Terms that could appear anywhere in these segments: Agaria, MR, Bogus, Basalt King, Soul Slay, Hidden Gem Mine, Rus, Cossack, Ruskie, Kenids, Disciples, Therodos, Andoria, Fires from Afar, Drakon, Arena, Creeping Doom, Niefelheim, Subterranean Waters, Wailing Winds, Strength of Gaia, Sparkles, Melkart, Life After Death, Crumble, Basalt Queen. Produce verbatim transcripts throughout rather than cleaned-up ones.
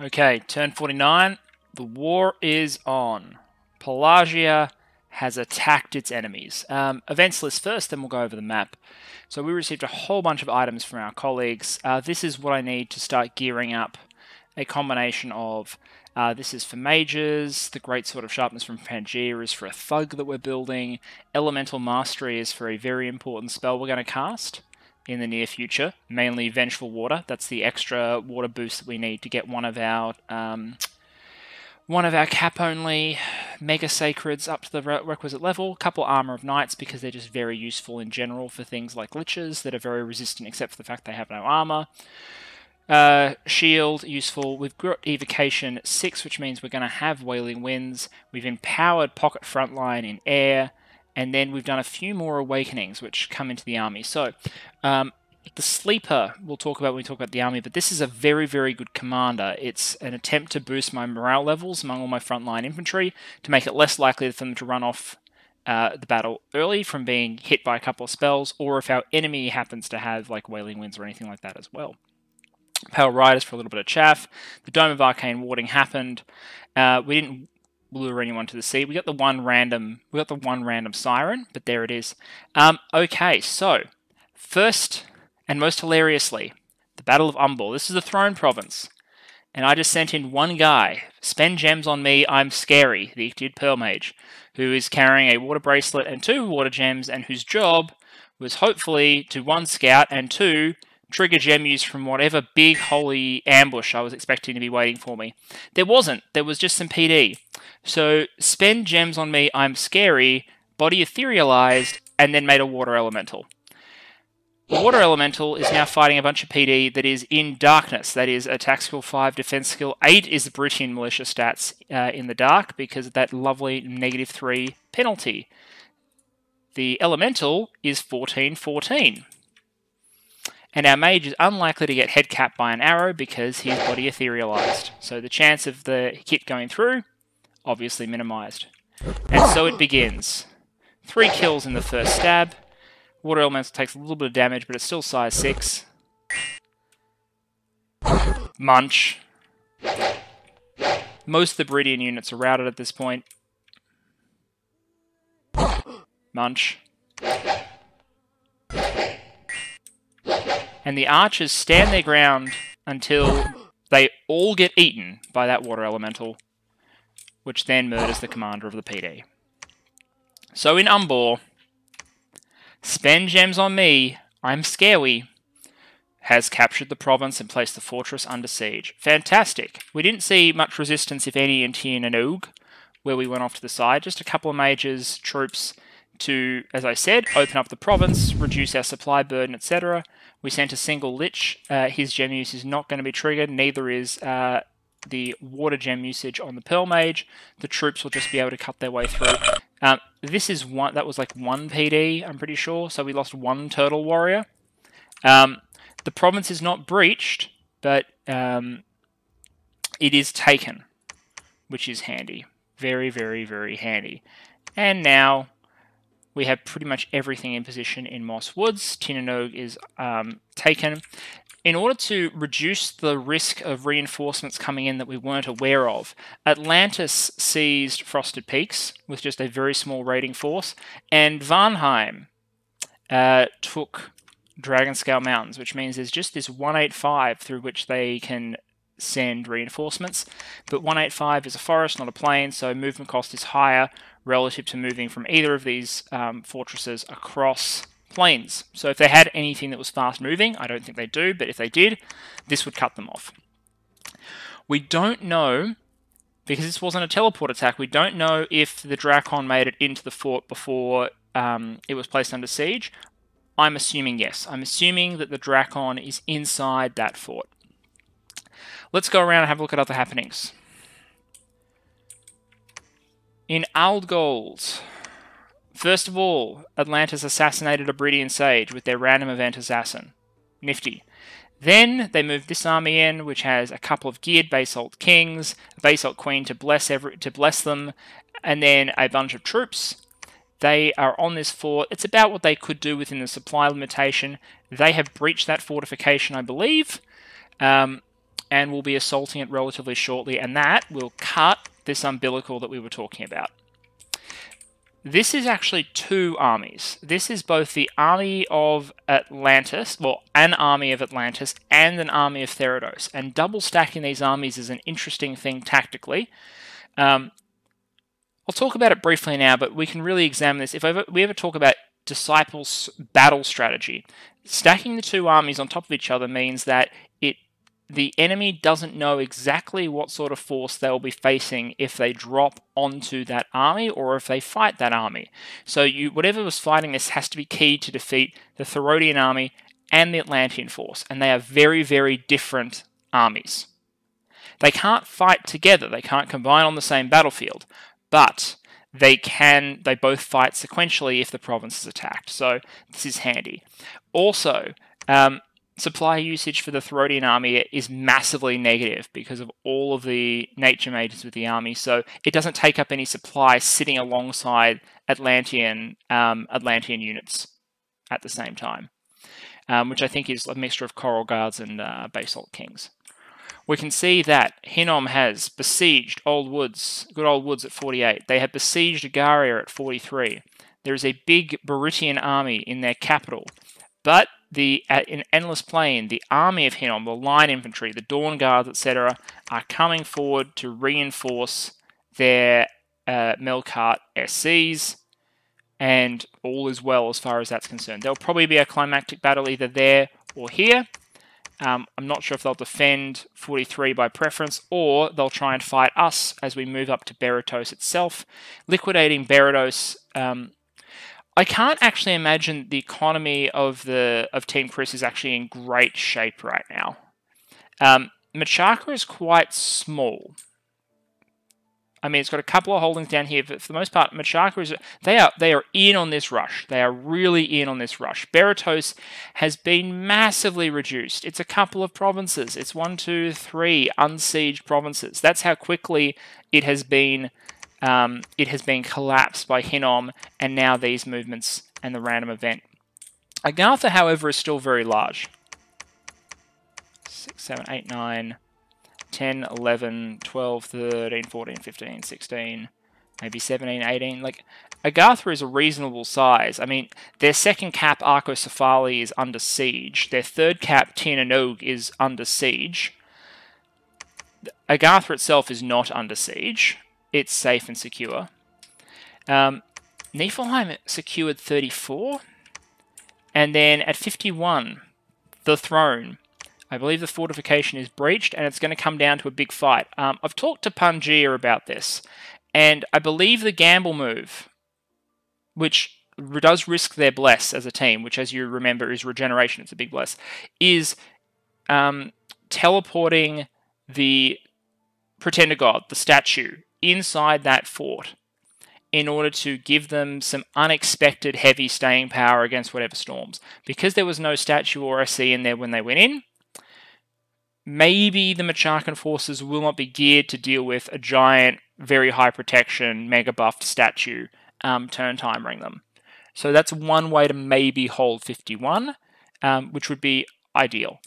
Okay, turn forty-nine. The war is on. Pelagia has attacked its enemies. Um, events list first, then we'll go over the map. So we received a whole bunch of items from our colleagues. Uh, this is what I need to start gearing up a combination of... Uh, this is for mages, the Great Sword of Sharpness from Pangaea is for a thug that we're building, Elemental Mastery is for a very important spell we're going to cast in the near future, mainly Vengeful Water. That's the extra water boost that we need to get one of our... Um, One of our cap-only Mega Sacreds up to the requisite level. A couple Armor of Knights because they're just very useful in general for things like Liches that are very resistant except for the fact they have no armor. Uh, shield, useful. We've got Evocation six, which means we're going to have Wailing Winds. We've empowered Pocket Frontline in air. And then we've done a few more Awakenings, which come into the army. So, um, the Sleeper we'll talk about when we talk about the army, but this is a very, very good commander. It's an attempt to boost my morale levels among all my frontline infantry to make it less likely for them to run off uh, the battle early from being hit by a couple of spells, or if our enemy happens to have like Wailing Winds or anything like that as well. Pale Riders for a little bit of chaff. The Dome of Arcane Warding happened. Uh, we didn't lure anyone to the sea. We got the one random. We got the one random siren, but there it is. Um, okay, so first. And most hilariously, the Battle of Umbor. This is the Throne Province. And I just sent in one guy. Spend gems on me, I'm scary. The Ichtyid Pearl Mage, who is carrying a water bracelet and two water gems, and whose job was hopefully to, one, scout, and two, trigger gem use from whatever big holy ambush I was expecting to be waiting for me. There wasn't. There was just some P D. So, spend gems on me, I'm scary, body etherealized, and then made a water elemental. The Water Elemental is now fighting a bunch of P D that is in darkness. That is attack skill five, defense skill eight is the Brutian Militia stats uh, in the dark because of that lovely negative three penalty. The Elemental is fourteen fourteen. And our Mage is unlikely to get head capped by an arrow because he's body etherealized. So the chance of the hit going through, obviously minimized. And so it begins. Three kills in the first stab. Water Elemental takes a little bit of damage, but it's still size six. Munch. Most of the Viridian units are routed at this point. Munch. And the archers stand their ground until they all get eaten by that Water Elemental, which then murders the commander of the P D. So in Umbor... Spend gems on me, I'm scary, has captured the province and placed the fortress under siege. Fantastic. We didn't see much resistance, if any, in Tir na nOg, where we went off to the side. Just a couple of mages, troops to, as I said, open up the province, reduce our supply burden, et cetera. We sent a single Lich. Uh, his gem use is not going to be triggered, neither is uh, the water gem usage on the Pearl Mage. The troops will just be able to cut their way through. Um, this is one, that was like one P D, I'm pretty sure, so we lost one Turtle Warrior. Um, the province is not breached, but um, it is taken, which is handy. Very, very, very handy. And now we have pretty much everything in position in Moss Woods. Tir na nOg is um, taken. In order to reduce the risk of reinforcements coming in that we weren't aware of, Atlantis seized Frosted Peaks with just a very small raiding force, and Vanheim uh, took Dragonscale Mountains, which means there's just this one eighty-five through which they can send reinforcements, but one eighty-five is a forest, not a plain, so movement cost is higher relative to moving from either of these um, fortresses across plains. So if they had anything that was fast moving, I don't think they do, but if they did, this would cut them off. We don't know, because this wasn't a teleport attack, we don't know if the Dracon made it into the fort before um, it was placed under siege. I'm assuming yes. I'm assuming that the Dracon is inside that fort. Let's go around and have a look at other happenings. In Aldgold... First of all, Atlantis assassinated a Bridian Sage with their random event assassin. Nifty. Then they moved this army in, which has a couple of geared Basalt Kings, a Basalt Queen to bless every, to bless them, and then a bunch of troops. They are on this fort. It's about what they could do within the supply limitation. They have breached that fortification, I believe. Um, and we'll be assaulting it relatively shortly, and that will cut this umbilical that we were talking about. This is actually two armies. This is both the army of Atlantis, well, an army of Atlantis, and an army of Therodos. And double stacking these armies is an interesting thing tactically. Um, I'll talk about it briefly now, but we can really examine this. If I ever, we ever talk about Disciples' battle strategy, stacking the two armies on top of each other means that it the enemy doesn't know exactly what sort of force they'll be facing if they drop onto that army or if they fight that army. So you, whatever was fighting this has to be key to defeat the Therodian army and the Atlantean force, and they are very, very different armies. They can't fight together, they can't combine on the same battlefield, but they can, they both fight sequentially if the province is attacked, so this is handy. Also, um, supply usage for the Therodian army is massively negative because of all of the nature mages with the army, so it doesn't take up any supply sitting alongside Atlantean um, Atlantean units at the same time, um, which I think is a mixture of Coral Guards and uh, Basalt Kings. We can see that Hinnom has besieged Old Woods, good Old Woods at forty-eight. They have besieged Agaria at forty-three. There is a big Berytian army in their capital, but the uh, in Endless Plain, the army of Hinnom, the line infantry, the Dawn Guards, et cetera, are coming forward to reinforce their uh, Melkart S Cs, and all is well as far as that's concerned. There'll probably be a climactic battle either there or here. Um, I'm not sure if they'll defend forty-three by preference, or they'll try and fight us as we move up to Berytos itself. Liquidating Berytos, um, I can't actually imagine the economy of the of Team Chris is actually in great shape right now. Um, Machaka is quite small. I mean, it's got a couple of holdings down here, but for the most part, Machaka is... They are, they are in on this rush. They are really in on this rush. Berytos has been massively reduced. It's a couple of provinces. It's one, two, three unsieged provinces. That's how quickly it has been um, it has been collapsed by Hinnom, and now these movements and the random event. Agartha, however, is still very large. six, seven, eight, nine, ten, eleven, twelve, thirteen, fourteen, fifteen, sixteen, maybe seventeen, eighteen. Like, Agartha is a reasonable size. I mean, their second cap, Arcocephali, is under siege. Their third cap, Tir na nOg, is under siege. Agartha itself is not under siege. It's safe and secure. Um, Niefelheim secured thirty-four. And then at fifty-one, the throne. I believe the fortification is breached, and it's going to come down to a big fight. Um, I've talked to Pangaea about this, and I believe the gamble move, which does risk their bless as a team, which, as you remember, is regeneration, it's a big bless, is um, teleporting the pretender god, the statue, inside that fort in order to give them some unexpected heavy staying power against whatever storms. Because there was no statue or S C in there when they went in, maybe the Machacan forces will not be geared to deal with a giant, very high protection, mega buffed statue um, turn timering them. So that's one way to maybe hold fifty-one, um, which would be ideal.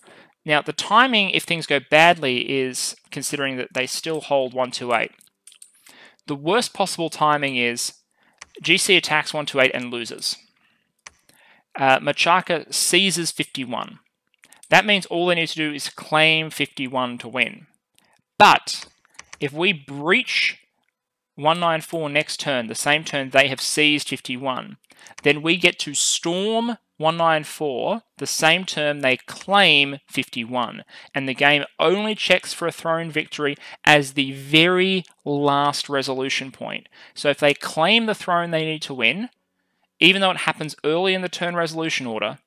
Now, the timing, if things go badly, is considering that they still hold one two eight. The worst possible timing is G C attacks one two eight and loses. Uh, Machaka seizes fifty-one. That means all they need to do is claim fifty-one to win. But if we breach one nine four next turn, the same turn they have seized fifty-one, then we get to storm one nine four, the same turn they claim fifty-one. And the game only checks for a throne victory as the very last resolution point. So if they claim the throne they need to win, even though it happens early in the turn resolution order,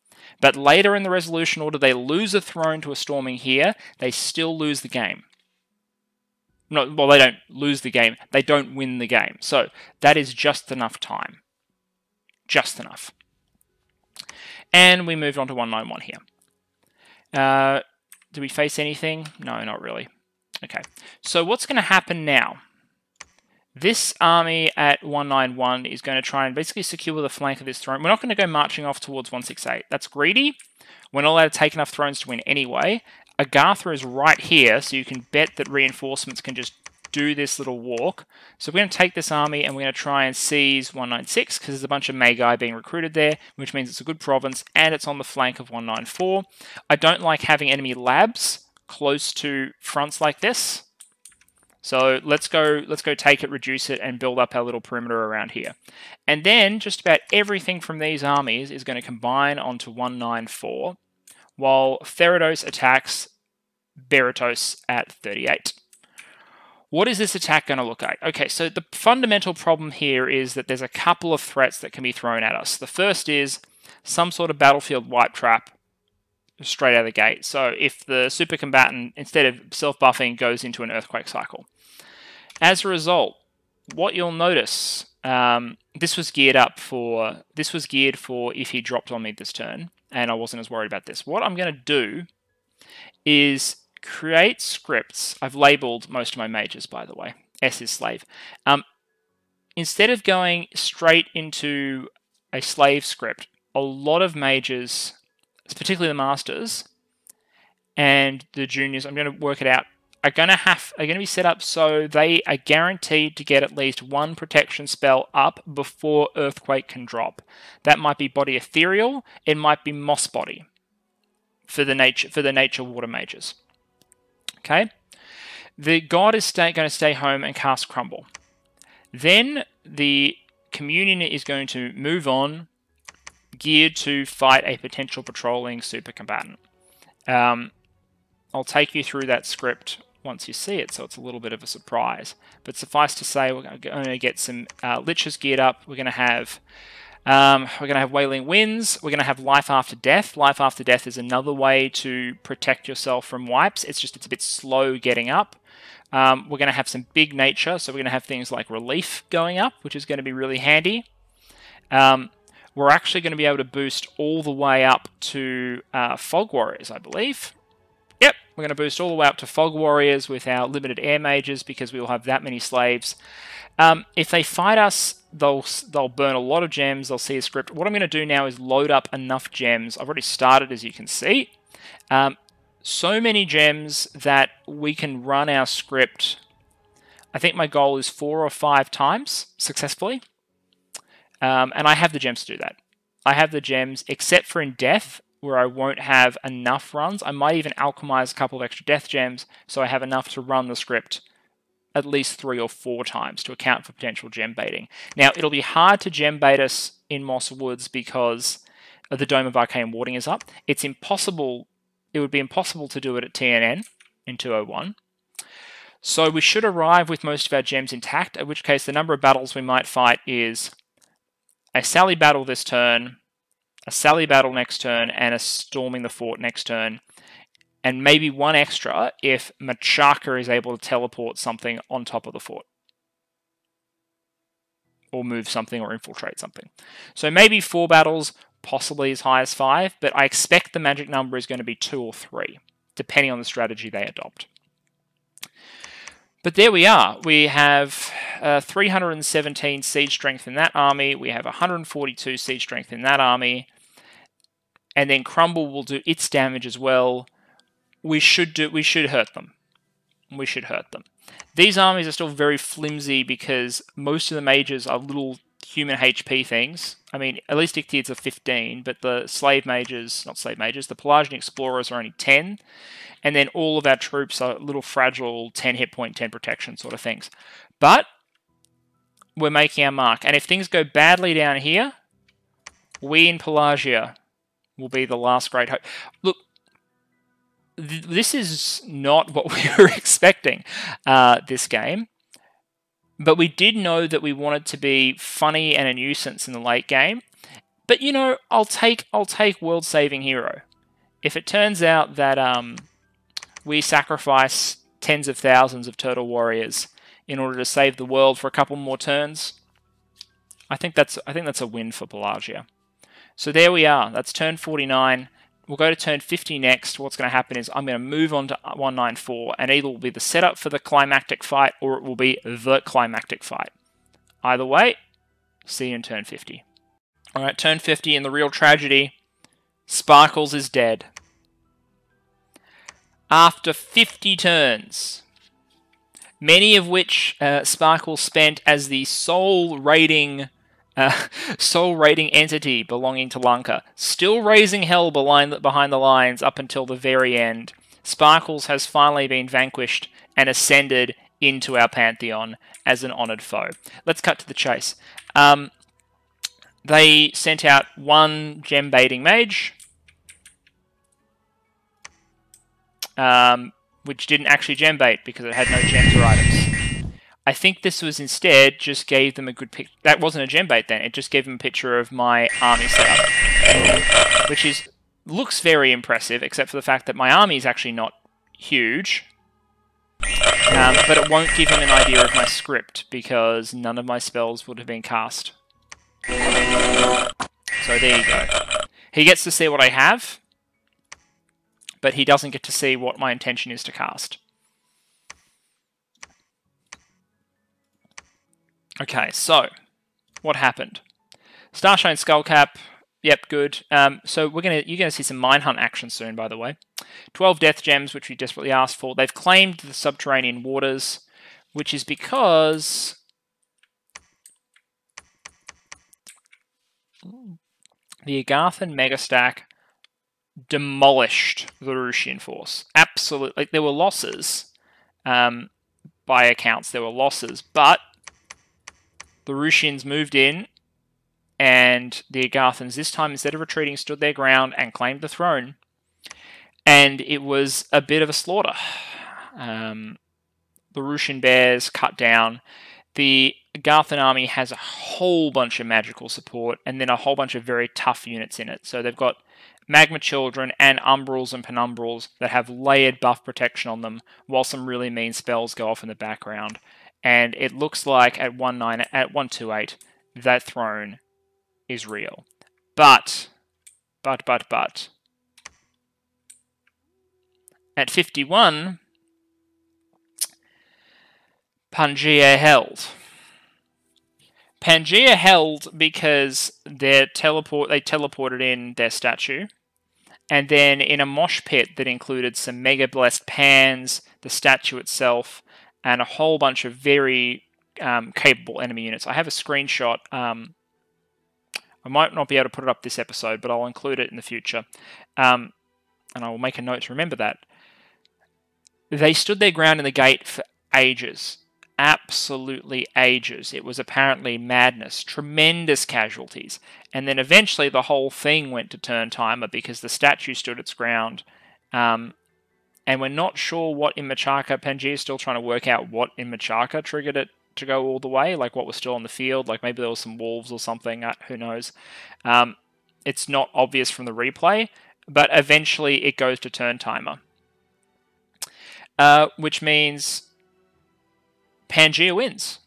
but later in the resolution order, they lose a throne to a storming here. They still lose the game. No, well, they don't lose the game. They don't win the game. So that is just enough time. Just enough. And we moved on to one nine one here. Uh, do we face anything? No, not really. Okay. So what's going to happen now? This army at one nine one is going to try and basically secure the flank of this throne. We're not going to go marching off towards one six eight. That's greedy. We're not allowed to take enough thrones to win anyway. Agartha is right here, so you can bet that reinforcements can just do this little walk. So we're going to take this army and we're going to try and seize one ninety-six, because there's a bunch of Magi being recruited there, which means it's a good province, and it's on the flank of one ninety-four. I don't like having enemy labs close to fronts like this. So let's go, let's go take it, reduce it, and build up our little perimeter around here. And then just about everything from these armies is going to combine onto one ninety-four, while Therodos attacks Berytos at thirty-eight. What is this attack going to look like? Okay, so the fundamental problem here is that there's a couple of threats that can be thrown at us. The first is some sort of battlefield wipe trap straight out of the gate. So if the super combatant, instead of self-buffing, goes into an earthquake cycle. As a result, what you'll notice, um, this was geared up for, this was geared for if he dropped on me this turn, and I wasn't as worried about this. What I'm going to do is create scripts. I've labeled most of my mages, by the way. S is slave. Um, instead of going straight into a slave script, a lot of mages, particularly the masters and the juniors, I'm going to work it out, are going to have, are going to be set up so they are guaranteed to get at least one protection spell up before Earthquake can drop. That might be Body Ethereal, it might be Moss Body for the nature for the nature water mages. Okay, the god is stay, going to stay home and cast Crumble. Then the communion is going to move on, geared to fight a potential patrolling super combatant. Um, I'll take you through that script once you see it, so it's a little bit of a surprise. But suffice to say, we're going to get some uh, liches geared up. We're going to have um, we're going to have Wailing Winds. We're going to have Life After Death. Life After Death is another way to protect yourself from wipes. It's just it's a bit slow getting up. Um, we're going to have some big nature, so we're going to have things like Relief going up, which is going to be really handy. Um, We're actually going to be able to boost all the way up to uh, Fog Warriors, I believe. Yep, we're going to boost all the way up to Fog Warriors with our limited air mages, because we will have that many slaves. Um, if they fight us, they'll they'll burn a lot of gems. They'll see a script. What I'm going to do now is load up enough gems. I've already started, as you can see. Um, so many gems that we can run our script. I think my goal is four or five times successfully. Um, and I have the gems to do that. I have the gems, except for in death, where I won't have enough runs. I might even alchemize a couple of extra death gems, so I have enough to run the script at least three or four times to account for potential gem baiting. Now, it'll be hard to gem bait us in Moss Woods because the Dome of Arcane Warding is up. It's impossible. It would be impossible to do it at T N N in two oh one. So we should arrive with most of our gems intact, at which case the number of battles we might fight is a Sally battle this turn, a Sally battle next turn, and a Storming the Fort next turn. And maybe one extra if Machaka is able to teleport something on top of the fort. Or move something or infiltrate something. So maybe four battles, possibly as high as five, but I expect the magic number is going to be two or three, depending on the strategy they adopt. But there we are. We have uh, three hundred seventeen siege strength in that army. We have one hundred forty-two siege strength in that army. And then Crumble will do its damage as well. We should do. We should hurt them. We should hurt them. These armies are still very flimsy because most of the mages are little human H P things. I mean, at least Ichthyids are fifteen, but the slave mages, not slave mages, the Pelagian explorers are only ten. And then all of our troops are little fragile, ten hit point, ten protection sort of things. But we're making our mark. And if things go badly down here, we in Pelagia will be the last great hope. Look, th this is not what we were expecting uh, this game. But we did know that we wanted to be funny and a nuisance in the late game. But, you know, I'll take I'll take World Saving Hero. If it turns out that um, we sacrifice tens of thousands of turtle warriors in order to save the world for a couple more turns, I think that's I think that's a win for Pelagia. So there we are. That's turn forty-nine. We'll go to turn fifty next. What's going to happen is I'm going to move on to one ninety-four, and either will be the setup for the climactic fight, or it will be the climactic fight. Either way, see you in turn fifty. All right, turn fifty, and the real tragedy. Sparkles is dead. after fifty turns, many of which uh, Sparkles spent as the soul raiding, uh, soul raiding entity belonging to Lanka, still raising hell behind the lines up until the very end. Sparkles has finally been vanquished and ascended into our pantheon as an honoured foe. Let's cut to the chase. Um, they sent out one gem baiting mage, um, which didn't actually gem bait because it had no gems or items. I think this was instead just gave them a good picture. That wasn't a gem bait then. It just gave them a picture of my army setup, which is looks very impressive, except for the fact that my army is actually not huge. Um, but it won't give him an idea of my script, because none of my spells would have been cast. So there you go. He gets to see what I have, but he doesn't get to see what my intention is to cast. Okay, so, what happened? Starshine Skullcap, yep, good. Um, so we're gonna, you're going to see some Minehunt action soon, by the way. twelve death gems, which we desperately asked for. They've claimed the subterranean waters, which is because the Agarthan megastack demolished the Rishian force. Absolutely. Like, there were losses. Um, by accounts, there were losses. But the Rishians moved in, and the Agarthans this time, instead of retreating, stood their ground and claimed the throne. And it was a bit of a slaughter. Um, the Rishian bears cut down. The Agarthan army has a whole bunch of magical support and then a whole bunch of very tough units in it. So they've got Magma Children and Umbrals and Penumbrals that have layered buff protection on them, while some really mean spells go off in the background. And it looks like at one nine, at one two eight, that throne is real. But, but, but, but... At fifty-one, Pangaea held. Pangaea held because their teleport they teleported in their statue, and then in a mosh pit that included some mega blessed pans, the statue itself, and a whole bunch of very um, capable enemy units. I have a screenshot. Um, I might not be able to put it up this episode, but I'll include it in the future, um, and I will make a note to remember that. They stood their ground in the gate for ages. Absolutely ages. It was apparently madness. Tremendous casualties. And then eventually the whole thing went to turn timer because the statue stood its ground. Um, and we're not sure what in Machaka. Pangaea is still trying to work out what in Machaka triggered it to go all the way. Like what was still on the field. Like maybe there was some wolves or something. Uh, who knows? Um, it's not obvious from the replay. But eventually it goes to turn timer. Uh, which means Pangaea wins.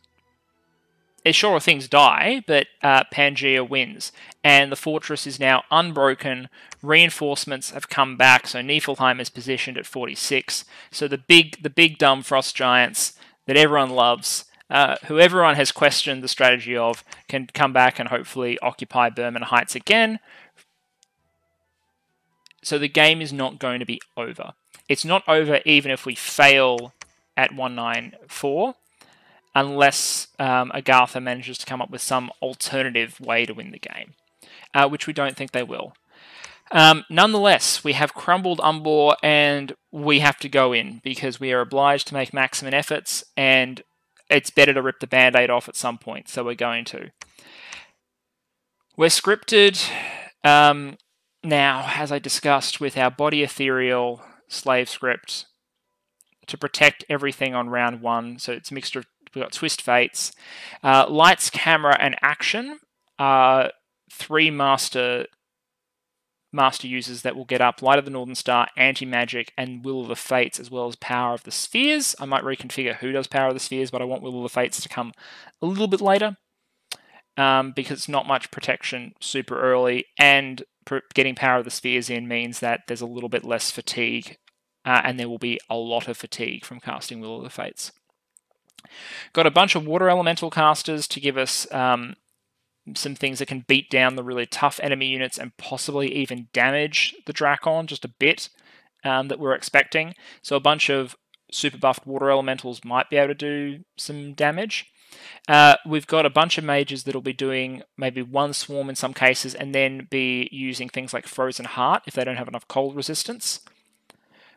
It sure things die, but uh, Pangaea wins. And the fortress is now unbroken. Reinforcements have come back, so Niefelheim is positioned at forty-six. So the big, the big dumb frost giants that everyone loves, uh, who everyone has questioned the strategy of, can come back and hopefully occupy Berman Heights again. So the game is not going to be over. It's not over even if we fail at one nine four, unless um, Agartha manages to come up with some alternative way to win the game, uh, which we don't think they will. Um, nonetheless, we have crumbled Umbor, and we have to go in, because we are obliged to make maximum efforts, and it's better to rip the Band-Aid off at some point, so we're going to. We're scripted... Um, Now, as I discussed with our Body Ethereal slave script, to protect everything on round one, so it's a mixture of, we've got Twist Fates. Uh, lights, Camera, and Action are three master master users that will get up. Light of the Northern Star, Anti-Magic, and Will of the Fates, as well as Power of the Spheres. I might reconfigure who does Power of the Spheres, but I want Will of the Fates to come a little bit later, um, because it's not much protection super early, and getting Power of the Spheres in means that there's a little bit less fatigue, uh, and there will be a lot of fatigue from casting Will of the Fates. Got a bunch of Water Elemental casters to give us um, some things that can beat down the really tough enemy units and possibly even damage the Drakon just a bit, um, that we're expecting. So a bunch of super buffed water elementals might be able to do some damage. Uh, we've got a bunch of mages that'll be doing maybe one swarm in some cases, and then be using things like Frozen Heart if they don't have enough cold resistance.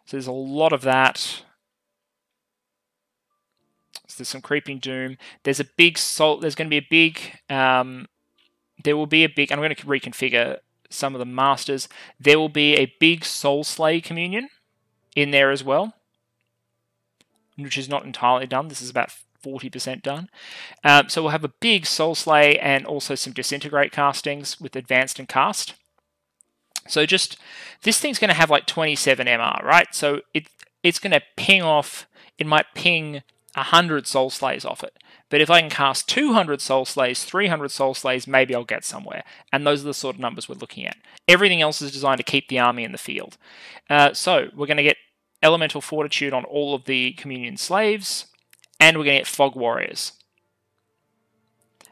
So there's a lot of that. So there's some Creeping Doom. There's a big salt. There's going to be a big. Um, there will be a big. I'm going to reconfigure some of the masters. There will be a big Soul Slay communion in there as well, which is not entirely done. This is about forty percent done. Um, so we'll have a big Soul Slay and also some Disintegrate castings with Advanced and Cast. So just, this thing's going to have like twenty-seven M R, right? So it it's going to ping off, it might ping one hundred Soul Slays off it. But if I can cast two hundred Soul Slays, three hundred Soul Slays, maybe I'll get somewhere. And those are the sort of numbers we're looking at. Everything else is designed to keep the army in the field. Uh, so we're going to get Elemental Fortitude on all of the Communion Slaves, and we're going to get Fog Warriors.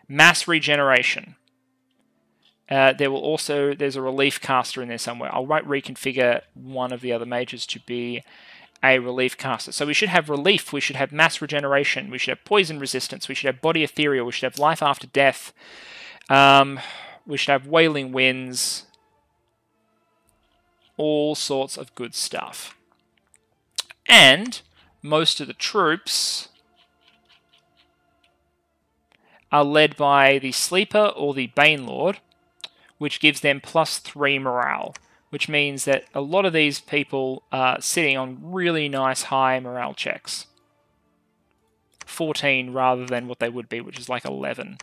Mass Regeneration. Uh, there will also, there's a Relief Caster in there somewhere. I'll right reconfigure one of the other mages to be a Relief Caster. So we should have Relief, we should have Mass Regeneration, we should have Poison Resistance, we should have Body Ethereal, we should have Life After Death, um, we should have Wailing Winds, all sorts of good stuff. And most of the troops are led by the Sleeper or the Banelord, which gives them plus three morale, which means that a lot of these people are sitting on really nice high morale checks. fourteen rather than what they would be, which is like eleven.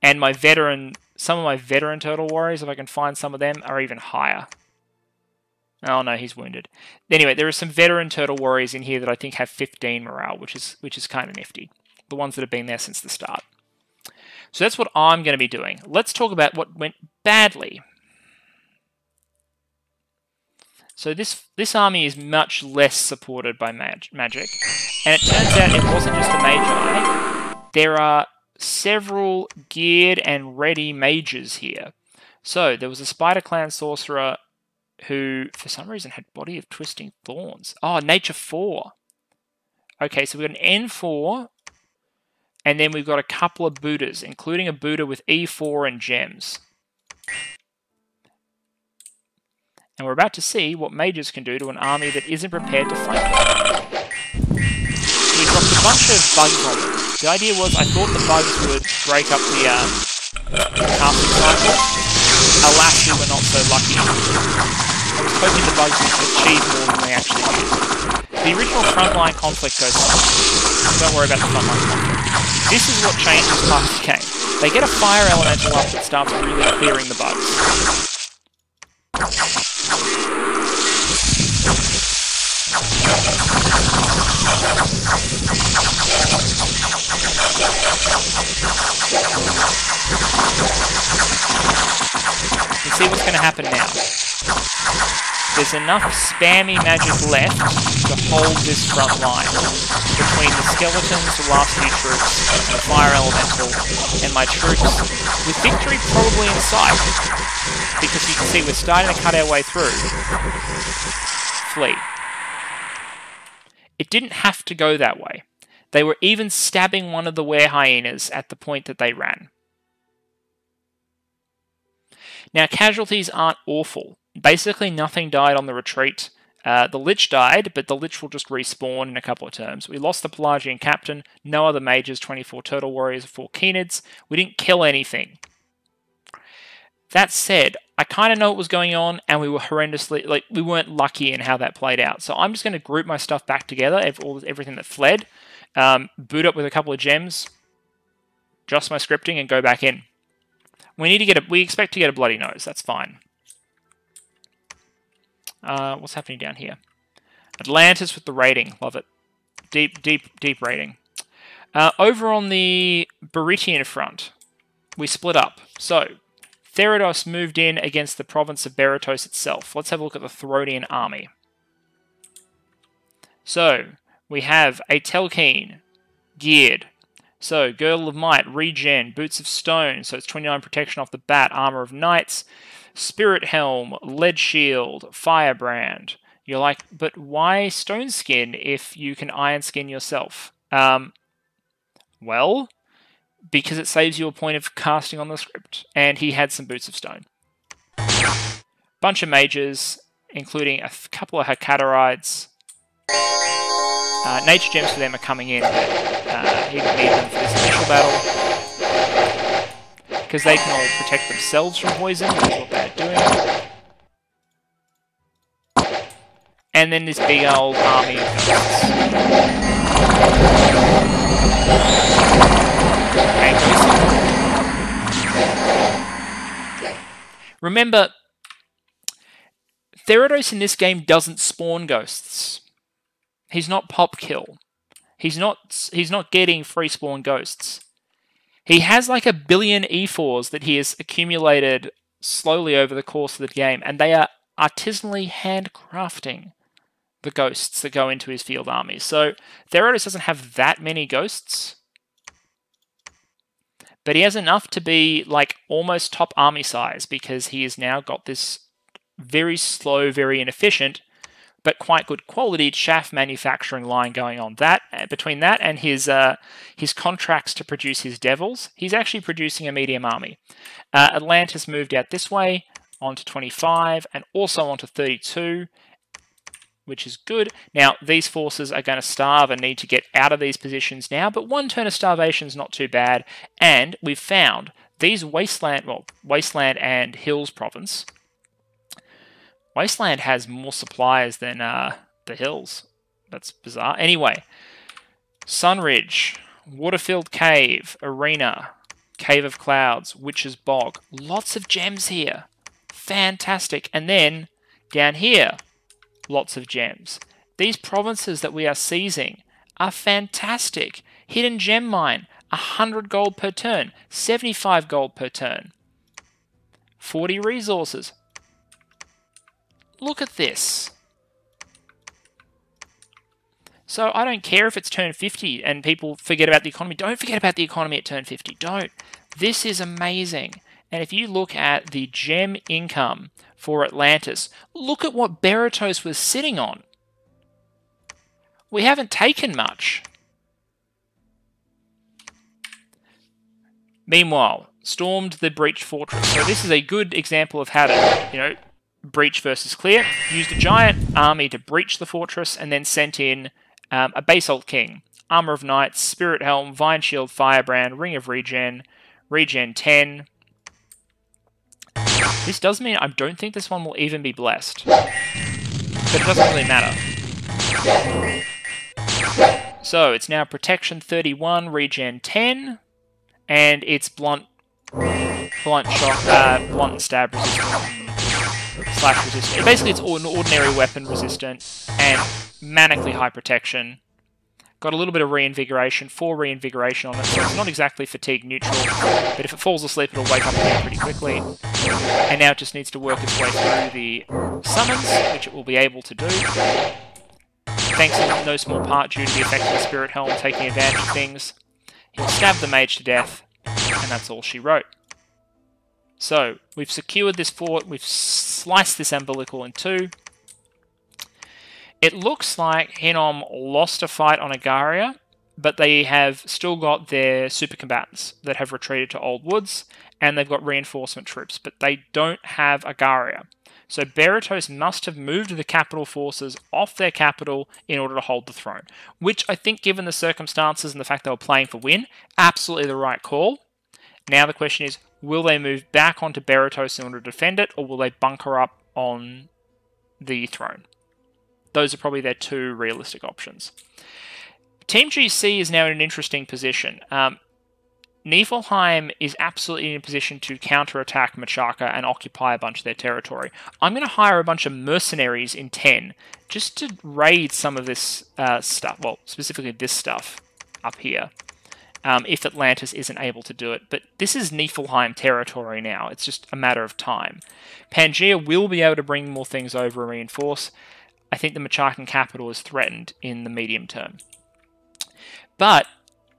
And my veteran, some of my veteran Turtle Warriors, if I can find some of them, are even higher. Oh no, he's wounded. Anyway, there are some veteran Turtle Warriors in here that I think have fifteen morale, which is which is kind of nifty. The ones that have been there since the start. So that's what I'm going to be doing. Let's talk about what went badly. So this this army is much less supported by mag magic, and it turns out it wasn't just the Magi. There are several geared and ready mages here. So there was a Spider Clan sorcerer who, for some reason, had Body of Twisting Thorns. Oh, Nature four. Okay, so we've got an N four, and then we've got a couple of Buddhas, including a Buddha with E four and gems. And we're about to see what mages can do to an army that isn't prepared to flank it. We dropped a bunch of bug problems. The idea was I thought the bugs would break up the um, casting cycle. Alas, we were not so lucky. I was hoping the bugs would achieve more than they actually did. The original frontline conflict goes on. Don't worry about the frontline conflict. This is what changes Basalt King. They get a fire elemental up that starts really clearing the bugs. Let's see what's going to happen now. There's enough spammy magic left to hold this front line between the skeletons, the last few troops, and the fire elemental, and my troops, with victory probably in sight, because you can see we're starting to cut our way through. Flee. It didn't have to go that way. They were even stabbing one of the were-hyenas at the point that they ran. Now, casualties aren't awful. Basically, nothing died on the retreat. Uh, the Lich died, but the Lich will just respawn in a couple of turns. We lost the Pelagian Captain, no other mages, twenty-four Turtle Warriors, four Kenids. We didn't kill anything. That said, I kind of know what was going on, and we were horrendously, like, we weren't lucky in how that played out. So I'm just going to group my stuff back together, all everything that fled, um, boot up with a couple of gems, adjust my scripting, and go back in. We need to get a. We expect to get a bloody nose. That's fine. Uh, what's happening down here? Atlantis with the raiding. Love it. Deep, deep, deep raiding. Uh, over on the Berytian front, we split up. So Therodos moved in against the province of Berytos itself. Let's have a look at the Therodian army. So we have a Telkeen geared. So, Girdle of Might, Regen, Boots of Stone, so it's twenty-nine Protection off the bat, Armor of Knights, Spirit Helm, Lead Shield, Firebrand, You're like, but why Stone Skin if you can Iron Skin yourself? Um, well, because it saves you a point of casting on the script. And he had some Boots of Stone. Bunch of mages, including a couple of Hakatarides. Uh, nature gems for them are coming in, but uh, he didn't need them for this initial battle. Because they can only protect themselves from poison, which is what they're doing. And then this big old army of ghosts. Okay. Remember, Therodos in this game doesn't spawn ghosts. He's not pop kill. He's not he's not getting free spawn ghosts. He has like a billion E fours that he has accumulated slowly over the course of the game, and they are artisanally handcrafting the ghosts that go into his field armies. So Therodos doesn't have that many ghosts, but he has enough to be like almost top army size because he has now got this very slow, very inefficient, but quite good quality chaff manufacturing line going on. That between that and his uh, his contracts to produce his devils, he's actually producing a medium army. Uh, Atlantis moved out this way onto twenty-five and also onto thirty-two, which is good. Now these forces are going to starve and need to get out of these positions now, but one turn of starvation is not too bad. And we've found these wasteland, well, wasteland and hills province. Wasteland has more suppliers than uh, the hills. That's bizarre. Anyway, Sunridge, Waterfilled Cave, Arena, Cave of Clouds, Witch's Bog. Lots of gems here. Fantastic. And then down here, lots of gems. These provinces that we are seizing are fantastic. Hidden Gem Mine, one hundred gold per turn, seventy-five gold per turn, forty resources. Look at this. So I don't care if it's turn fifty and people forget about the economy. Don't forget about the economy at turn fifty. Don't. This is amazing. And if you look at the gem income for Atlantis, look at what Berytos was sitting on. We haven't taken much. Meanwhile, stormed the Breach Fortress. So this is a good example of how to, you know, breach versus clear. Used a giant army to breach the fortress and then sent in um, a Basalt King, Armor of Knights, Spirit Helm, Vine Shield, Firebrand, Ring of Regen, Regen ten. This does mean I don't think this one will even be blessed. But it doesn't really matter. So it's now Protection thirty-one, Regen ten, and it's Blunt, blunt Shock, uh, Blunt and Stab Resistance. Slash resistant. Basically, it's an ordinary weapon resistant and manically high protection. Got a little bit of reinvigoration, four reinvigoration on it, so it's not exactly fatigue neutral, but if it falls asleep, it'll wake up again pretty quickly. And now it just needs to work its way through the summons, which it will be able to do. Thanks in no small part due to the effect of the Spirit Helm taking advantage of things. He'll stab the mage to death, and that's all she wrote. So, we've secured this fort, we've sliced this umbilical in two. It looks like Hinnom lost a fight on Agaria, but they have still got their super combatants that have retreated to Old Woods, and they've got reinforcement troops, but they don't have Agaria. So Berytos must have moved the capital forces off their capital in order to hold the throne, which I think, given the circumstances and the fact they were playing for win, absolutely the right call. Now the question is, will they move back onto Berytos in order to defend it, or will they bunker up on the throne? Those are probably their two realistic options. Team G C is now in an interesting position. Um, Niefelheim is absolutely in a position to counterattack Machaka and occupy a bunch of their territory. I'm going to hire a bunch of mercenaries in ten, just to raid some of this uh, stuff, well, specifically this stuff up here. Um, if Atlantis isn't able to do it. But this is Niefelheim territory now. It's just a matter of time. Pangaea will be able to bring more things over and reinforce. I think the Machacan capital is threatened in the medium term. But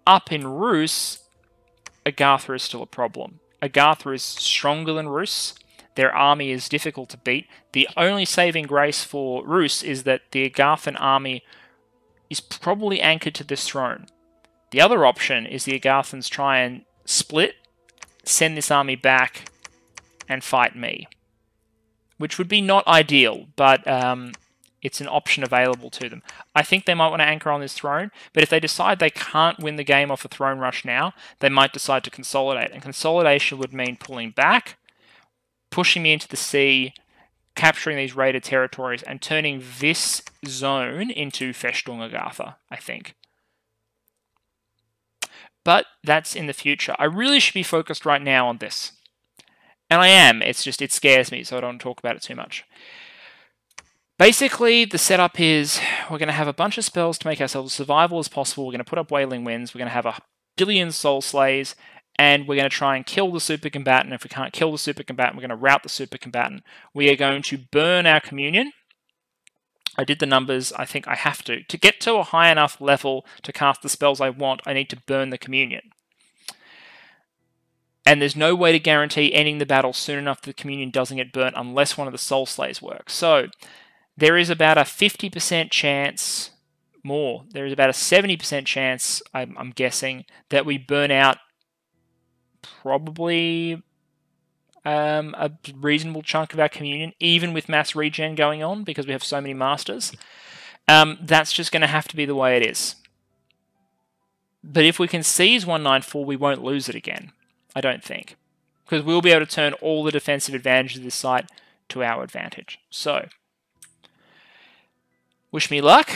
up in Rus, Agartha is still a problem. Agartha is stronger than Rus. Their army is difficult to beat. The only saving grace for Rus is that the Agarthan army is probably anchored to this throne. The other option is the Agarthans try and split, send this army back, and fight me. Which would be not ideal, but um, it's an option available to them. I think they might want to anchor on this throne, but if they decide they can't win the game off a throne rush now, they might decide to consolidate. And consolidation would mean pulling back, pushing me into the sea, capturing these raider territories, and turning this zone into Festung Agartha, I think. But that's in the future. I really should be focused right now on this. And I am. It's just, it scares me, so I don't want to talk about it too much. Basically, the setup is we're going to have a bunch of spells to make ourselves as survival as possible. We're going to put up Wailing Winds. We're going to have a billion Soul Slays. And we're going to try and kill the super combatant. If we can't kill the super combatant, we're going to rout the super combatant. We are going to burn our communion. I did the numbers. I think I have to. To get to a high enough level to cast the spells I want, I need to burn the communion. And there's no way to guarantee ending the battle soon enough that the communion doesn't get burnt unless one of the Soul Slays works. So there is about a fifty percent chance more. There is about a seventy percent chance, I'm, I'm guessing, that we burn out probably um, a reasonable chunk of our communion, even with mass regen going on, because we have so many masters. Um, that's just going to have to be the way it is. But if we can seize one ninety-four, we won't lose it again. I don't think. Because we'll be able to turn all the defensive advantages of this site to our advantage. So, wish me luck.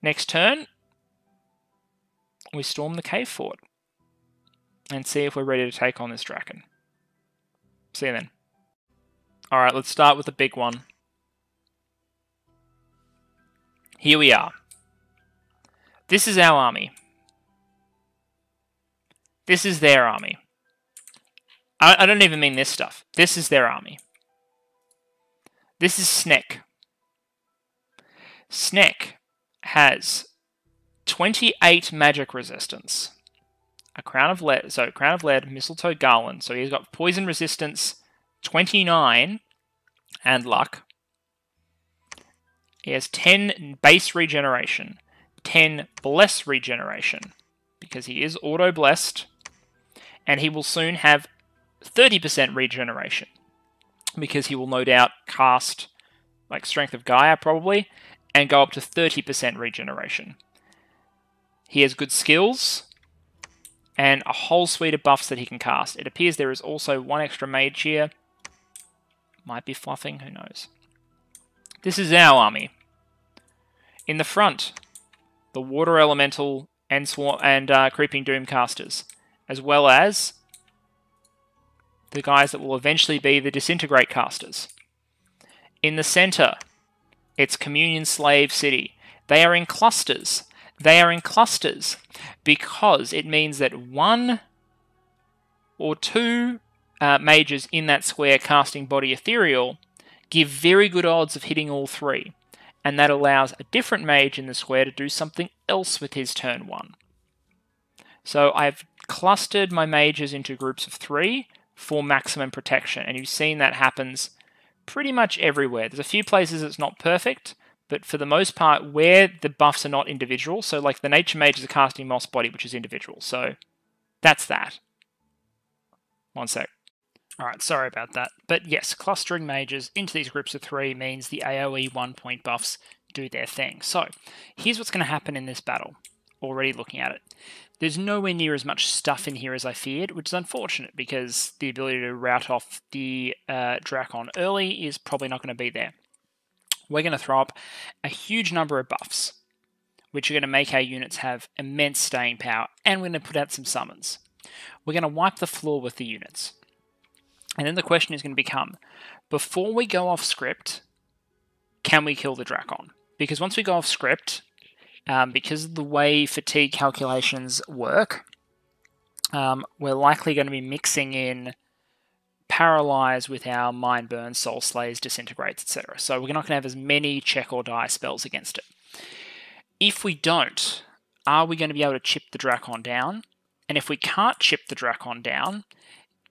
Next turn, we storm the cave fort. And see if we're ready to take on this dragon. See you then. Alright, let's start with the big one. Here we are. This is our army. This is their army. I don't even mean this stuff. This is their army. This is Snek. Snek has twenty-eight magic resistance, a crown of lead, so crown of lead, mistletoe garland. So he's got poison resistance, twenty-nine, and luck. He has ten base regeneration, ten bless regeneration, because he is auto blessed, and he will soon have thirty percent regeneration, because he will no doubt cast, like, Strength of Gaia, probably, and go up to thirty percent regeneration. He has good skills, and a whole suite of buffs that he can cast. It appears there is also one extra mage here. Might be fluffing, who knows. This is our army. In the front, the Water Elemental and, Swarm and uh, Creeping Doomcasters, as well as the guys that will eventually be the Disintegrate Casters. In the center, it's Communion Slave City. They are in clusters. They are in clusters because it means that one or two uh, mages in that square casting Body Ethereal give very good odds of hitting all three. And that allows a different mage in the square to do something else with his turn one. So I've clustered my mages into groups of three for maximum protection, and you've seen that happens pretty much everywhere. There's a few places it's not perfect, but for the most part, where the buffs are not individual, so like the Nature Mages are casting Moss Body, which is individual, so that's that. One sec. Alright, sorry about that. But yes, clustering mages into these groups of three means the AoE one-point buffs do their thing. So, here's what's going to happen in this battle, already looking at it. There's nowhere near as much stuff in here as I feared, which is unfortunate, because the ability to rout off the uh, Drakon early is probably not going to be there. We're going to throw up a huge number of buffs, which are going to make our units have immense staying power, and we're going to put out some summons. We're going to wipe the floor with the units. And then the question is going to become, before we go off script, can we kill the Drakon? Because once we go off script, um, because of the way fatigue calculations work, um, we're likely going to be mixing in Paralyze with our Mind Burn, Soul Slays, Disintegrates, et cetera. So we're not going to have as many check or die spells against it. If we don't, are we going to be able to chip the Drakon down? And if we can't chip the Drakon down,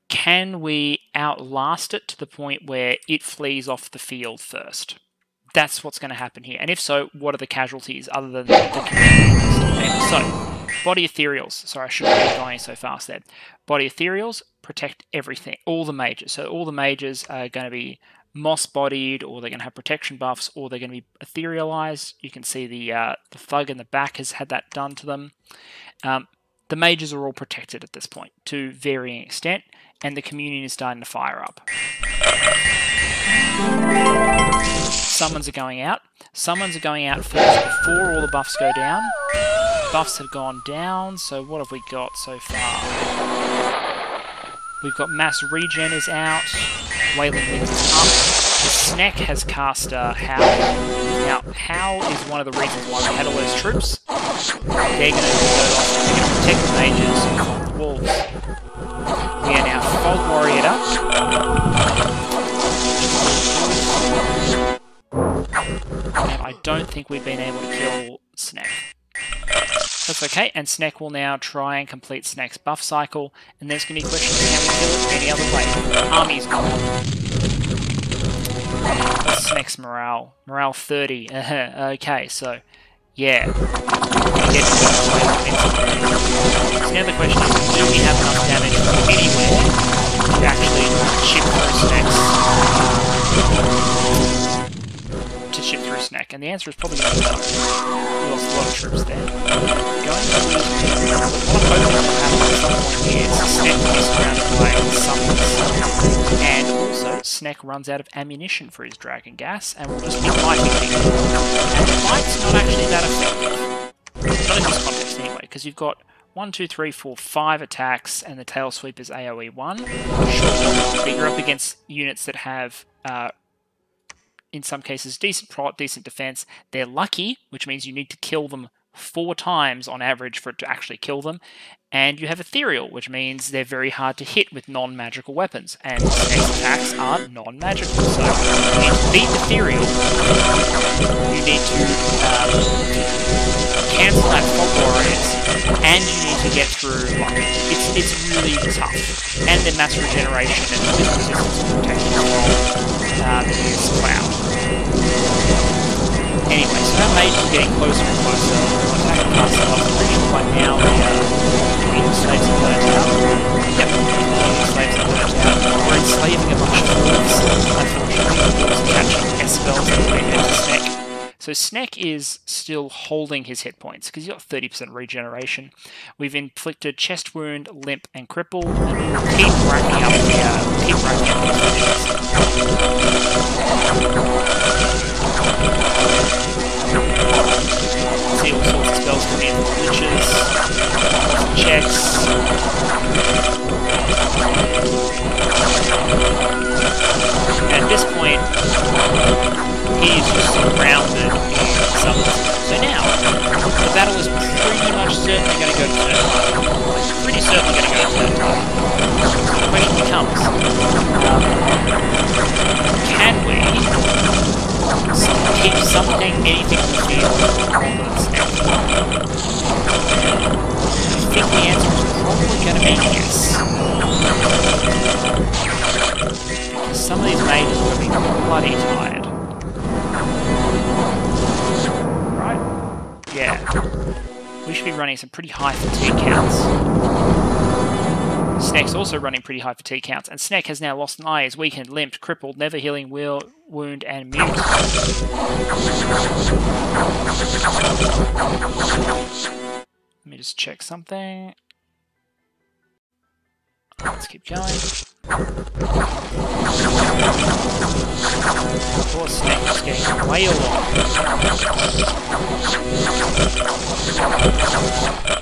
can we outlast it to the point where it flees off the field first? That's what's going to happen here. And if so, what are the casualties other than the community? So, Body Ethereals. Sorry, I shouldn't be going so fast there. Body Ethereals protect everything, all the mages. So all the mages are going to be Moss Bodied, or they're going to have protection buffs, or they're going to be etherealized. You can see the uh, the thug in the back has had that done to them. Um, the mages are all protected at this point to varying extent, and the communion is starting to fire up. Summons are going out. Summons are going out first before all the buffs go down. Buffs have gone down, so what have we got so far? We've got Mass Regen is out, Wailing Winds is up, Snek has cast uh, Howl. Now, Howl is one of the reasons why we had all those troops. They're going to protect the mages from the walls. We are now Fog Warrior up. And I don't think we've been able to kill Snek. That's okay, and Snek will now try and complete Snek's buff cycle, and there's going to be questions of how we kill it any other way. Army's gone. Snek's morale. Morale thirty. Uh-huh. Okay, so, yeah. So now the question is, do we have enough damage from anywhere to actually chip through Snek's? To chip through Snek? And the answer is probably no. We lost a lot of troops there. Going to lose. And also, Snek runs out of ammunition for his dragon gas, and we'll just be fighting people. And the fight's not actually that effective. Not in this context anyway, because you've got one, two, three, four, five attacks, and the tail sweep is AoE one. Sure, but you're up against units that have uh, in some cases, decent prot, decent defense. They're lucky, which means you need to kill them four times on average for it to actually kill them. And you have Ethereal, which means they're very hard to hit with non-magical weapons. And Snakes attacks are non-magical, so you need to beat Ethereal. You need to um, cancel out Fog Warriors, and you need to get through. Like, it's it's really tough. And the mass regeneration and the resistance protection. Um, is cloud. Anyway, so that mage is getting closer and closer. I'm going to pass the operation by now. The uh, slaves are burnt out. Yep, the slaves are burnt out. We're enslaving a bunch of wolves. Unfortunately, catching spells that are being into Snek. So Snek is still holding his hit points because he's got thirty percent regeneration. We've inflicted chest wound, limp, and cripple, and we'll keep racking up the uh, keep racking up the conditions. See all sorts of spells come in, glitches, checks. At this point, he is just surrounded in summons. So now, the battle is pretty much certainly going to go to third. It's pretty certainly going to go to third. So the question becomes, can we keep something, anything from the field? I think the answer is probably going to be yes. Because some of these mages will be bloody tired. Right? Yeah. We should be running some pretty high fatigue counts. Snek's also running pretty high fatigue counts, and Snek has now lost an eye, is weakened, limped, crippled, never healing, will, wound, and mute. Let me just check something. Let's keep going. Poor Snek is getting way along.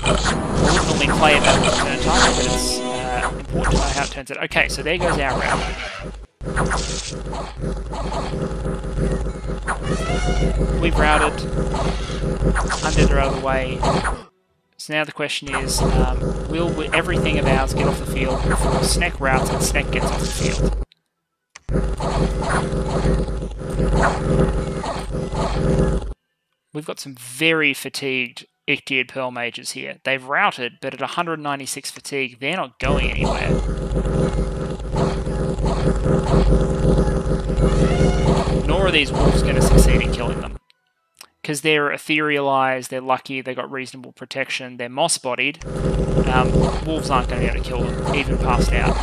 We wouldn't normally play about the turn time, but it's important to know how it turns out. Okay, so there goes our round. We've routed. Undead are out of the way. So now the question is, um, will we, everything of ours get off the field before Snek routes and Snek gets off the field? We've got some very fatigued Ictiered Pearl Mages here. They've routed, but at one hundred ninety-six fatigue, they're not going anywhere. are these wolves going to succeed in killing them? Because they're etherealized, they're lucky, they got reasonable protection, they're moss-bodied, um, wolves aren't going to be able to kill them, even passed out.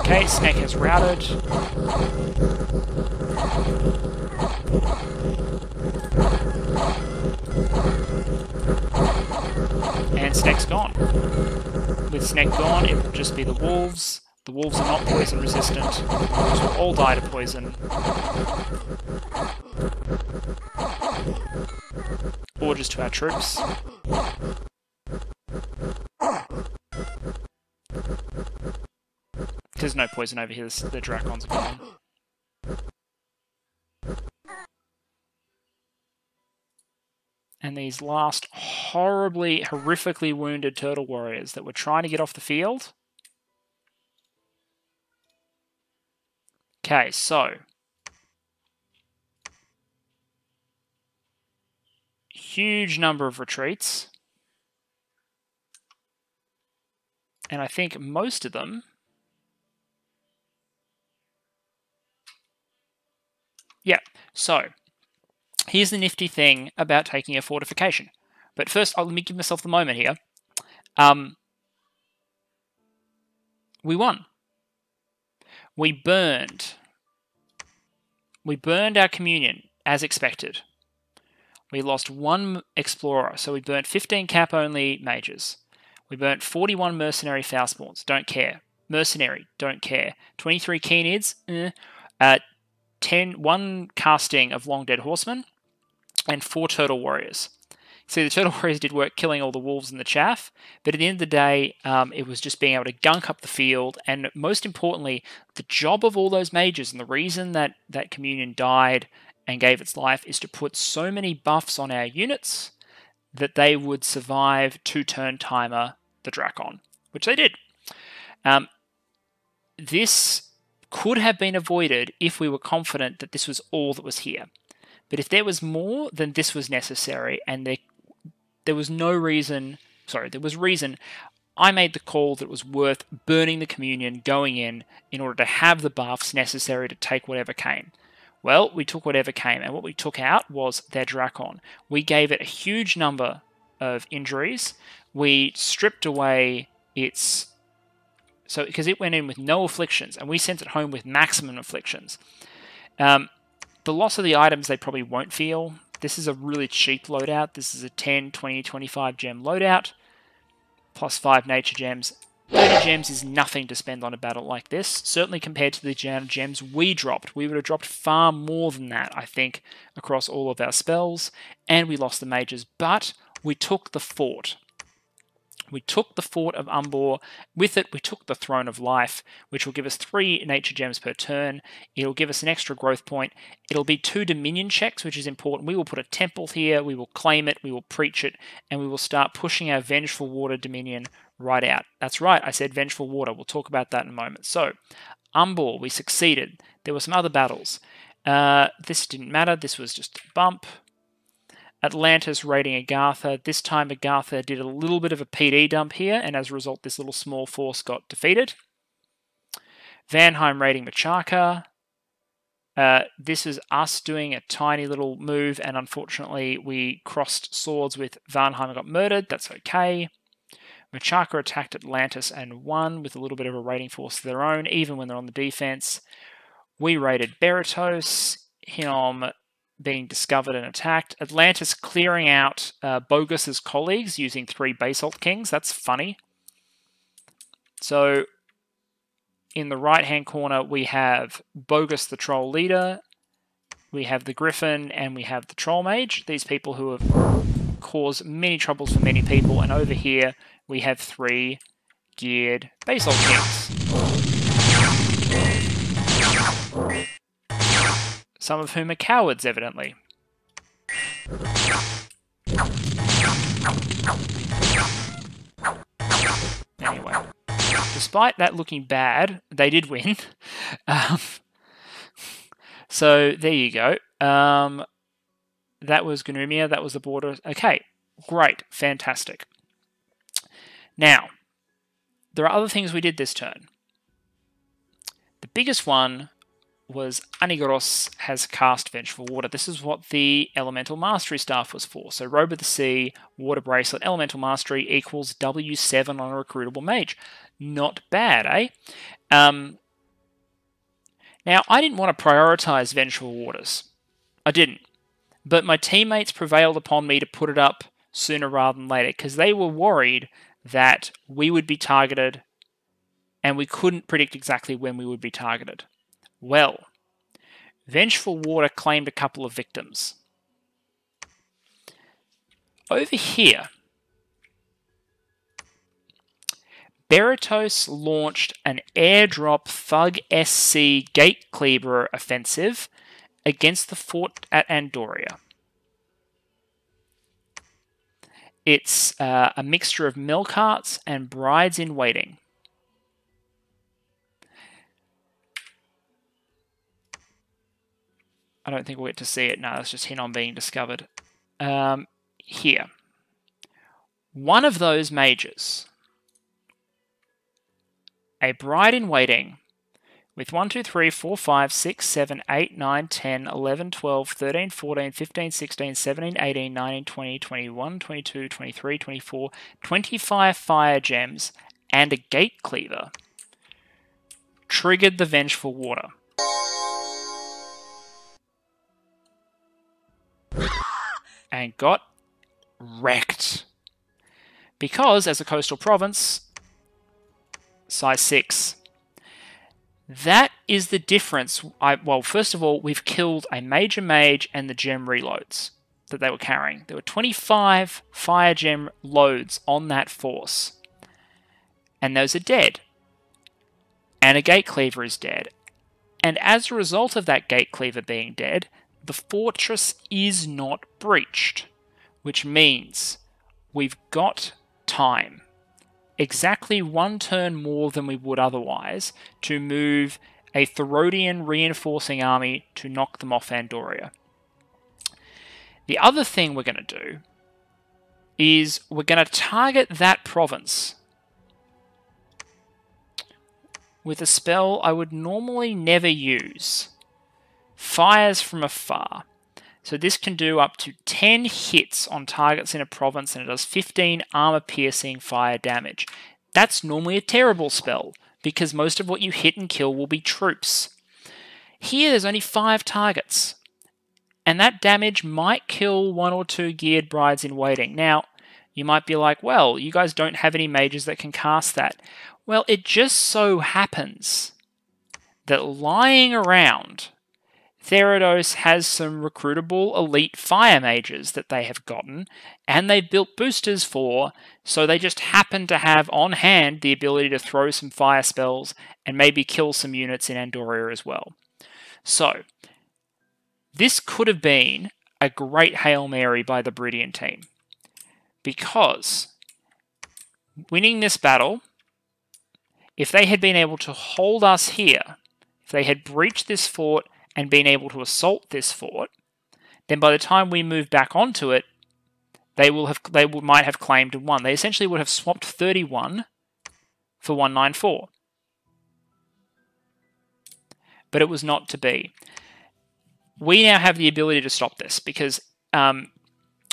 Okay, Snek has routed. And Snek's gone. With Snek gone, it will just be the wolves. The wolves are not poison resistant, wolves will all die to poison. Orders to our troops. There's no poison over here, the dracons are gone. And these last horribly, horrifically wounded turtle warriors that were trying to get off the field. Okay, so... huge number of retreats, and I think most of them, yeah, so here's the nifty thing about taking a fortification, but first I'll, let me give myself the moment here. Um, we won, we burned, we burned our communion as expected. We lost one explorer, so we burnt fifteen cap only mages. We burnt forty-one mercenary foulspawns, don't care. Mercenary, don't care. twenty-three keenids, eh. Uh, ten, one casting of long dead horsemen, and four turtle warriors. See, the turtle warriors did work killing all the wolves in the chaff, but at the end of the day, um, it was just being able to gunk up the field, and most importantly, the job of all those mages, and the reason that that communion died and gave its life, is to put so many buffs on our units that they would survive two-turn timer the Dracon, which they did. Um, this could have been avoided if we were confident that this was all that was here. But if there was more, then this was necessary, and there, there was no reason... Sorry, there was reason... I made the call that it was worth burning the communion, going in, in order to have the buffs necessary to take whatever came. Well, we took whatever came, and what we took out was their Dracon. We gave it a huge number of injuries. We stripped away its... So, because it went in with no afflictions, and we sent it home with maximum afflictions. Um, the loss of the items they probably won't feel. This is a really cheap loadout. This is a ten, twenty, twenty-five gem loadout. Plus five nature gems. thirty gems is nothing to spend on a battle like this, certainly compared to the gems we dropped. We would have dropped far more than that, I think, across all of our spells, and we lost the mages, but we took the fort. We took the fort of Umbor. With it, we took the Throne of Life, which will give us three nature gems per turn. It'll give us an extra growth point. It'll be two dominion checks, which is important. We will put a temple here, we will claim it, we will preach it, and we will start pushing our Vengeful Water dominion right out. That's right, I said Vengeful Water. We'll talk about that in a moment. So, Umbor, we succeeded. There were some other battles. Uh, this didn't matter. This was just a bump. Atlantis raiding Agartha. This time Agartha did a little bit of a P D dump here, and as a result, this little small force got defeated. Vanheim raiding Machaka. Uh, this is us doing a tiny little move, and unfortunately, we crossed swords with Vanheim and got murdered. That's okay. Machaka attacked Atlantis and won with a little bit of a raiding force of their own, even when they're on the defense. We raided Berytos, Hinnom being discovered and attacked. Atlantis clearing out uh, Bogus's colleagues using three Basalt Kings. That's funny. So, in the right-hand corner, we have Bogus the Troll Leader, we have the Griffin, and we have the Troll Mage. These people who have caused many troubles for many people, and over here, we have three geared basalt kings. Some of whom are cowards, evidently. Anyway. Despite that looking bad, they did win. Um, so, there you go. Um, that was Gnumia, that was the border. Okay, great, fantastic. Now, there are other things we did this turn. The biggest one was Anigaros has cast Vengeful Water. This is what the Elemental Mastery staff was for. So Robe of the Sea, Water Bracelet, Elemental Mastery equals W seven on a recruitable mage. Not bad, eh? Um, now, I didn't want to prioritize Vengeful Waters. I didn't. But my teammates prevailed upon me to put it up sooner rather than later because they were worried that we would be targeted and we couldn't predict exactly when we would be targeted. Well, Vengeful Water claimed a couple of victims. Over here, Berytos launched an airdrop Thug S C Gate Cleaver offensive against the fort at Andoria. It's uh, a mixture of milk hearts and brides in waiting. I don't think we'll get to see it. No, that's just Hinnom being discovered. Um, here. One of those mages, a bride in waiting, with one, two, three, four, five, six, seven, eight, nine, ten, eleven, twelve, thirteen, fourteen, fifteen, sixteen, seventeen, eighteen, nineteen, twenty, twenty-one, twenty-two, twenty-three, twenty-four, twenty-five fire gems, and a gate cleaver, triggered the Vengeful Water. And got wrecked. Because, as a coastal province, size six. That is the difference. I, well, first of all, we've killed a major mage and the gem reloads that they were carrying. There were twenty-five fire gem loads on that force. And those are dead. And a gate cleaver is dead. And as a result of that gate cleaver being dead, the fortress is not breached, which means we've got time, exactly one turn more than we would otherwise, to move a Therodian reinforcing army to knock them off Andoria. The other thing we're going to do is we're going to target that province with a spell I would normally never use. Fires from afar. So this can do up to ten hits on targets in a province and it does fifteen armor-piercing fire damage. That's normally a terrible spell because most of what you hit and kill will be troops. Here there's only five targets and that damage might kill one or two geared brides in waiting. Now you might be like, well, you guys don't have any mages that can cast that. Well, it just so happens that lying around, Therodos has some recruitable elite fire mages that they have gotten, and they've built boosters for, so they just happen to have on hand the ability to throw some fire spells and maybe kill some units in Andoria as well. So, this could have been a great Hail Mary by the Bridian team, because winning this battle, if they had been able to hold us here, if they had breached this fort, and being able to assault this fort, then by the time we move back onto it, they will have they will, might have claimed and won. They essentially would have swapped thirty-one for one ninety-four. But it was not to be. We now have the ability to stop this because um,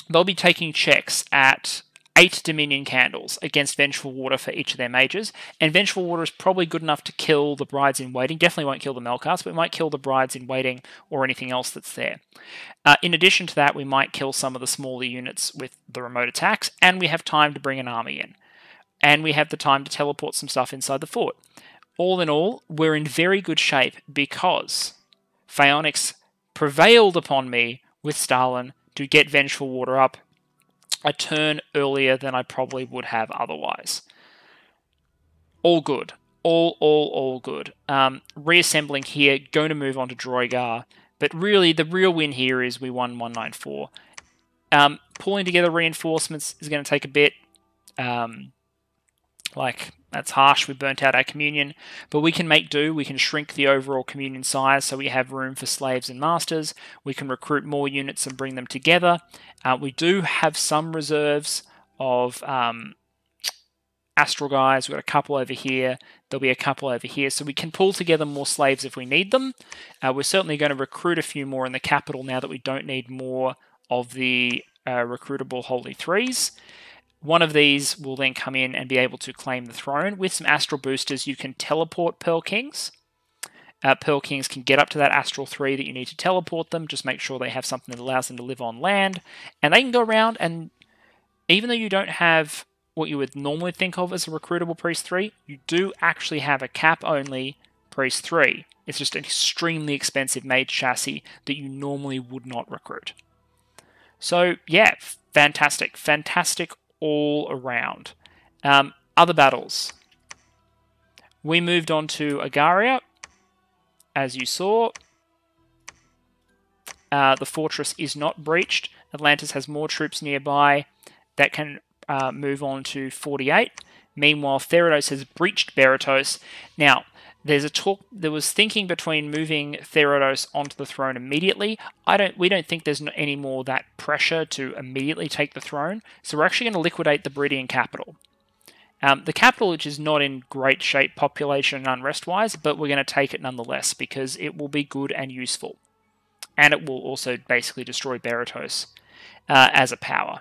they'll be taking checks at eight Dominion Candles against Vengeful Water for each of their mages, and Vengeful Water is probably good enough to kill the Brides in Waiting. Definitely won't kill the Melkars, but it might kill the Brides in Waiting or anything else that's there. Uh, in addition to that, we might kill some of the smaller units with the remote attacks, and we have time to bring an army in. And we have the time to teleport some stuff inside the fort. All in all, we're in very good shape because Phaonix prevailed upon me with Starlin to get Vengeful Water up a turn earlier than I probably would have otherwise. All good. All, all, all good. Um, reassembling here, going to move on to Droygar, but really the real win here is we won one ninety-four. Um, pulling together reinforcements is going to take a bit. Um, like, that's harsh, we burnt out our communion, but we can make do, we can shrink the overall communion size so we have room for slaves and masters, we can recruit more units and bring them together. Uh, we do have some reserves of um, astral guys. We've got a couple over here. There'll be a couple over here. So we can pull together more slaves if we need them. Uh, we're certainly going to recruit a few more in the capital now that we don't need more of the uh, recruitable Holy Threes. One of these will then come in and be able to claim the throne. With some astral boosters, you can teleport Pearl Kings. Uh, Pearl Kings can get up to that Astral three that you need to teleport them. Just make sure they have something that allows them to live on land. And they can go around, and even though you don't have what you would normally think of as a recruitable Priest three, you do actually have a cap-only Priest three. It's just an extremely expensive mage chassis that you normally would not recruit. So, yeah, fantastic. Fantastic all around. Um, other battles. We moved on to Agaria. As you saw, uh, the fortress is not breached. Atlantis has more troops nearby that can uh, move on to forty-eight. Meanwhile, Therodos has breached Berytos. Now, there's a talk. There was thinking between moving Therodos onto the throne immediately. I don't. We don't think there's any more that pressure to immediately take the throne. So we're actually going to liquidate the Bridian capital. Um, the capital, which is not in great shape population and unrest-wise, but we're going to take it nonetheless because it will be good and useful. And it will also basically destroy Berytos uh, as a power,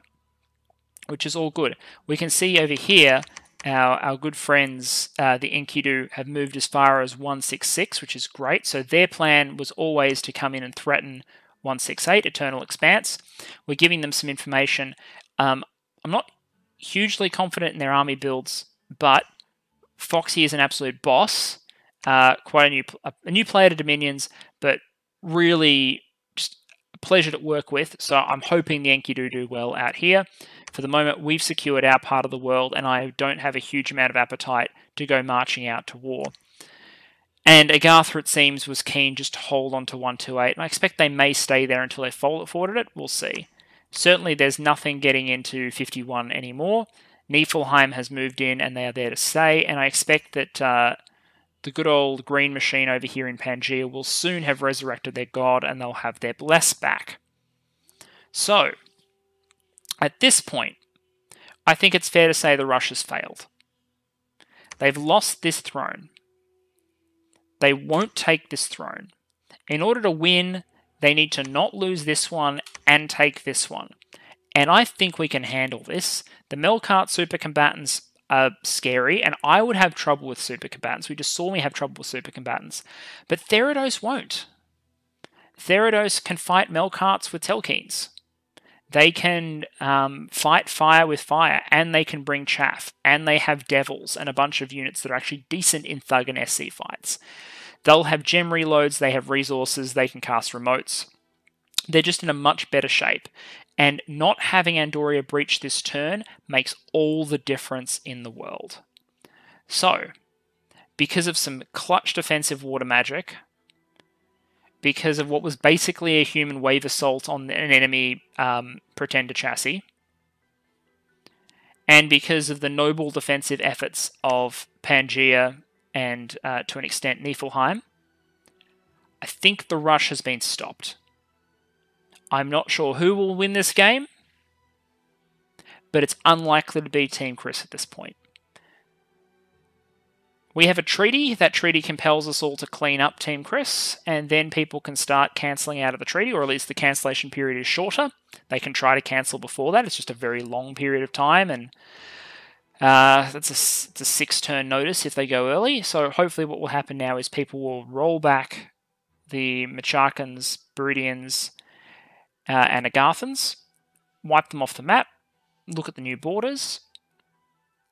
which is all good. We can see over here our, our good friends, uh, the Enkidu, have moved as far as one sixty-six, which is great. So their plan was always to come in and threaten one sixty-eight, Eternal Expanse. We're giving them some information. Um, I'm not hugely confident in their army builds, but Foxy is an absolute boss. Uh, quite a new a new player to Dominions, but really just a pleasure to work with. So I'm hoping the Enkidu do well out here. For the moment, we've secured our part of the world, and I don't have a huge amount of appetite to go marching out to war. And Agartha, it seems, was keen just to hold on to one twenty-eight, and I expect they may stay there until they forwarded it. We'll see. Certainly, there's nothing getting into fifty-one anymore. Niefelheim has moved in, and they are there to stay. And I expect that uh, the good old green machine over here in Pangaea will soon have resurrected their god, and they'll have their bless back. So, at this point, I think it's fair to say the Rus has failed. They've lost this throne. They won't take this throne. In order to win, they need to not lose this one and take this one. And I think we can handle this. The Melkart super combatants are scary, and I would have trouble with super combatants. We just saw me have trouble with super combatants. But Therodos won't. Therodos can fight Melkarts with Telkeens. They can um, fight fire with fire, and they can bring chaff, and they have devils and a bunch of units that are actually decent in Thug and S C fights. They'll have gem reloads, they have resources, they can cast remotes. They're just in a much better shape. And not having Andoria breach this turn makes all the difference in the world. So, because of some clutch defensive water magic, because of what was basically a human wave assault on an enemy um, pretender chassis, and because of the noble defensive efforts of Pangaea, and uh, to an extent Niefelheim, I think the Rus has been stopped. I'm not sure who will win this game, but it's unlikely to be Team Chris at this point. We have a treaty. That treaty compels us all to clean up Team Chris, and then people can start cancelling out of the treaty, or at least the cancellation period is shorter. They can try to cancel before that. It's just a very long period of time, and Uh, that's a, it's a six-turn notice if they go early. So hopefully what will happen now is people will roll back the Machakans, Beridians, uh, and Agarthans, wipe them off the map, look at the new borders,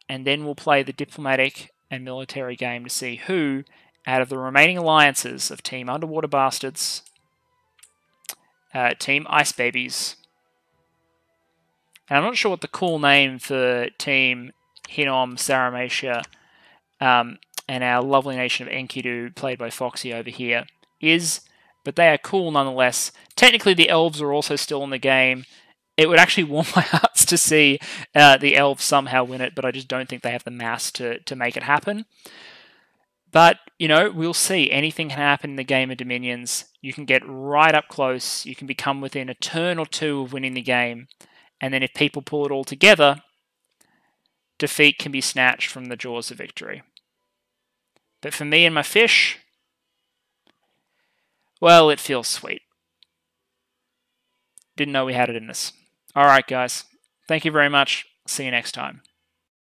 and then we'll play the diplomatic and military game to see who, out of the remaining alliances of Team Underwater Bastards, uh, Team Ice Babies, and I'm not sure what the cool name for Team Hinnom, Saramatia, um, and our lovely nation of Enkidu, played by Foxy over here, is, but they are cool nonetheless. Technically, the elves are also still in the game. It would actually warm my hearts to see uh, the elves somehow win it, but I just don't think they have the mass to, to make it happen. But, you know, we'll see. Anything can happen in the game of Dominions. You can get right up close. You can become within a turn or two of winning the game. And then if people pull it all together, defeat can be snatched from the jaws of victory. But for me and my fish, well, it feels sweet. Didn't know we had it in us. All right, guys. Thank you very much. See you next time.